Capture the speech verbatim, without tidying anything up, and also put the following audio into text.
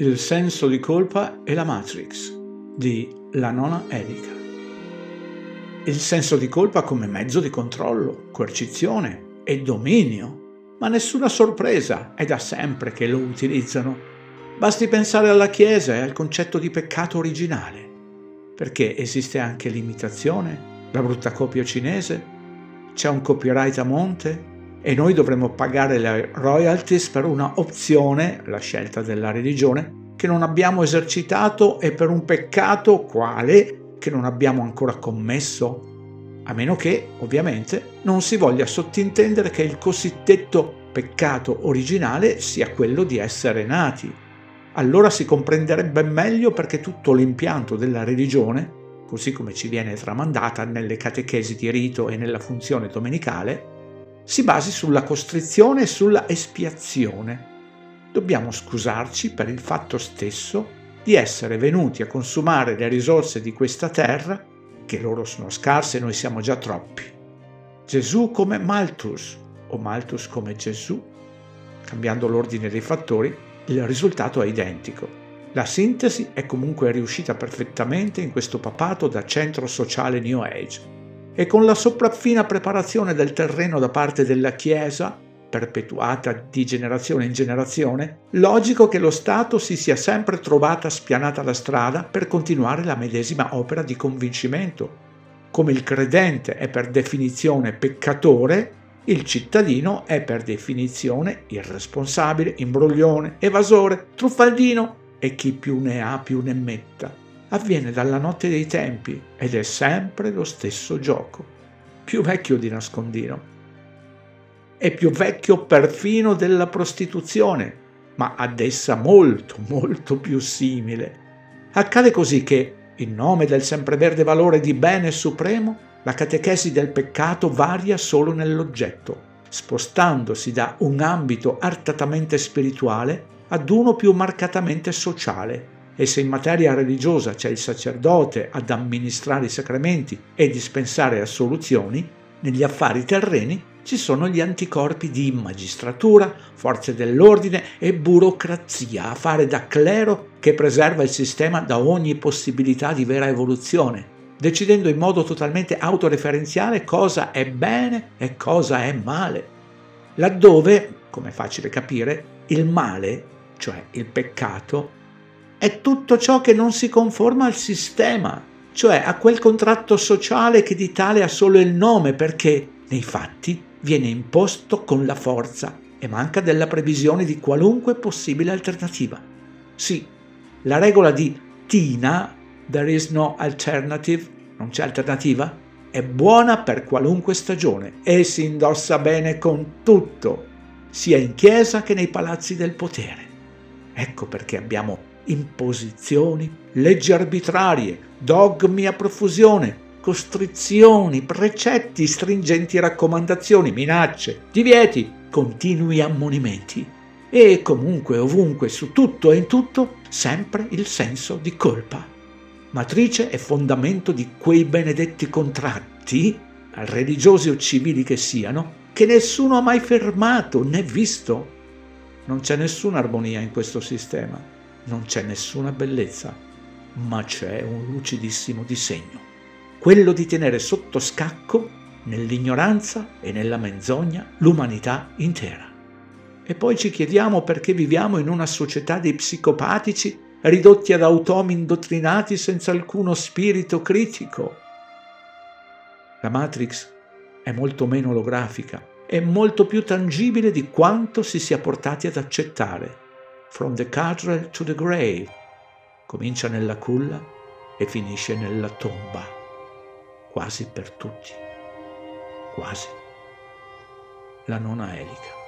Il senso di colpa e la Matrix di La Nona Erika. Il senso di colpa come mezzo di controllo, coercizione e dominio, ma nessuna sorpresa, è da sempre che lo utilizzano. Basti pensare alla Chiesa e al concetto di peccato originale, perché esiste anche l'imitazione, la brutta copia cinese, c'è un copyright a monte e noi dovremmo pagare le royalties per una opzione, la scelta della religione, che non abbiamo esercitato e per un peccato quale che non abbiamo ancora commesso, a meno che, ovviamente, non si voglia sottintendere che il cosiddetto peccato originale sia quello di essere nati. Allora si comprenderebbe meglio perché tutto l'impianto della religione, così come ci viene tramandata nelle catechesi di rito e nella funzione domenicale, si basi sulla costrizione e sulla espiazione. Dobbiamo scusarci per il fatto stesso di essere venuti a consumare le risorse di questa terra, che loro sono scarse e noi siamo già troppi. Gesù come Malthus, o Malthus come Gesù. Cambiando l'ordine dei fattori, il risultato è identico. La sintesi è comunque riuscita perfettamente in questo papato da centro sociale New Age, e con la sopraffina preparazione del terreno da parte della Chiesa, perpetuata di generazione in generazione, logico che lo Stato si sia sempre trovata spianata la strada per continuare la medesima opera di convincimento. Come il credente è per definizione peccatore, il cittadino è per definizione irresponsabile, imbroglione, evasore, truffaldino e chi più ne ha più ne metta. Avviene dalla notte dei tempi ed è sempre lo stesso gioco, più vecchio di nascondino. È più vecchio perfino della prostituzione, ma ad essa molto, molto più simile. Accade così che, in nome del sempreverde valore di bene supremo, la catechesi del peccato varia solo nell'oggetto, spostandosi da un ambito artatamente spirituale ad uno più marcatamente sociale. E se in materia religiosa c'è il sacerdote ad amministrare i sacramenti e dispensare assoluzioni, negli affari terreni ci sono gli anticorpi di magistratura, forze dell'ordine e burocrazia a fare da clero che preserva il sistema da ogni possibilità di vera evoluzione, decidendo in modo totalmente autoreferenziale cosa è bene e cosa è male. Laddove, come è facile capire, il male, cioè il peccato, è tutto ciò che non si conforma al sistema, cioè a quel contratto sociale che di tale ha solo il nome perché, nei fatti, viene imposto con la forza e manca della previsione di qualunque possibile alternativa. Sì, la regola di Tina, there is no alternative, non c'è alternativa, è buona per qualunque stagione e si indossa bene con tutto, sia in chiesa che nei palazzi del potere. Ecco perché abbiamo imposizioni, leggi arbitrarie, dogmi a profusione, costrizioni, precetti, stringenti raccomandazioni, minacce, divieti, continui ammonimenti e comunque, ovunque, su tutto e in tutto, sempre il senso di colpa. Matrice e fondamento di quei benedetti contratti, religiosi o civili che siano, che nessuno ha mai fermato né visto. Non c'è nessuna armonia in questo sistema. Non c'è nessuna bellezza, ma c'è un lucidissimo disegno, quello di tenere sotto scacco, nell'ignoranza e nella menzogna, l'umanità intera. E poi ci chiediamo perché viviamo in una società di psicopatici ridotti ad automi indottrinati senza alcuno spirito critico. La Matrix è molto meno olografica, è molto più tangibile di quanto si sia portati ad accettare. From the Cathedral to the Grave, comincia nella culla e finisce nella tomba, quasi per tutti, quasi. La Nona Erika.